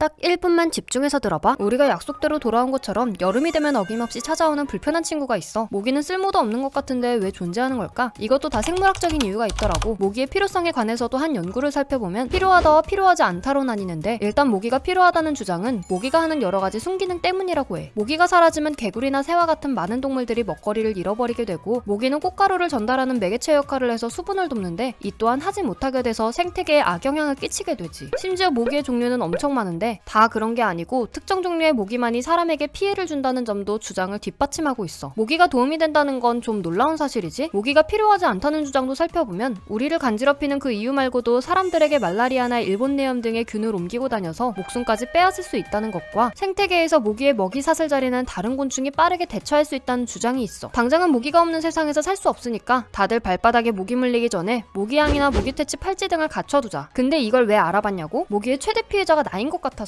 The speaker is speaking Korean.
딱 1분만 집중해서 들어봐. 우리가 약속대로 돌아온 것처럼 여름이 되면 어김없이 찾아오는 불편한 친구가 있어. 모기는 쓸모도 없는 것 같은데 왜 존재하는 걸까? 이것도 다 생물학적인 이유가 있더라고. 모기의 필요성에 관해서도 한 연구를 살펴보면 필요하다와 필요하지 않다로 나뉘는데, 일단 모기가 필요하다는 주장은 모기가 하는 여러 가지 순기능 때문이라고 해. 모기가 사라지면 개구리나 새와 같은 많은 동물들이 먹거리를 잃어버리게 되고, 모기는 꽃가루를 전달하는 매개체 역할을 해서 수분을 돕는데 이 또한 하지 못하게 돼서 생태계에 악영향을 끼치게 되지. 심지어 모기의 종류는 엄청 많은데 다 그런 게 아니고 특정 종류의 모기만이 사람에게 피해를 준다는 점도 주장을 뒷받침하고 있어. 모기가 도움이 된다는 건 좀 놀라운 사실이지, 모기가 필요하지 않다는 주장도 살펴보면 우리를 간지럽히는 그 이유 말고도 사람들에게 말라리아나 일본내염 등의 균을 옮기고 다녀서 목숨까지 빼앗을 수 있다는 것과 생태계에서 모기의 먹이 사슬자리는 다른 곤충이 빠르게 대처할 수 있다는 주장이 있어. 당장은 모기가 없는 세상에서 살 수 없으니까 다들 발바닥에 모기 물리기 전에 모기향이나 모기퇴치 팔찌 등을 갖춰두자. 근데 이걸 왜 알아봤냐고? 모기의 최대 피해자가 나인 것 같아.